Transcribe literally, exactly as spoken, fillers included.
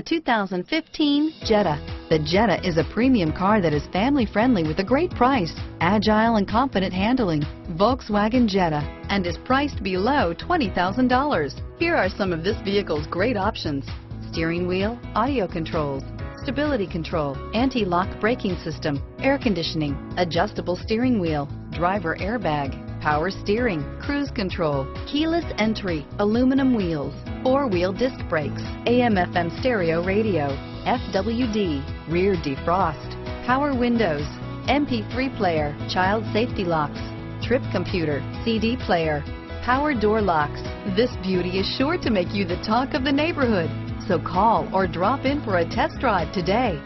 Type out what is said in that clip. The two thousand fifteen Jetta. The Jetta is a premium car that is family friendly with a great price, agile and confident handling. Volkswagen Jetta, and is priced below twenty thousand dollars. Here are some of this vehicle's great options: steering wheel audio controls, stability control, anti-lock braking system, air conditioning, adjustable steering wheel, driver airbag, power steering, cruise control, keyless entry, aluminum wheels, four-wheel disc brakes, A M F M stereo radio, F W D, rear defrost, power windows, M P three player, child safety locks, trip computer, C D player, power door locks. This beauty is sure to make you the talk of the neighborhood, so call or drop in for a test drive today.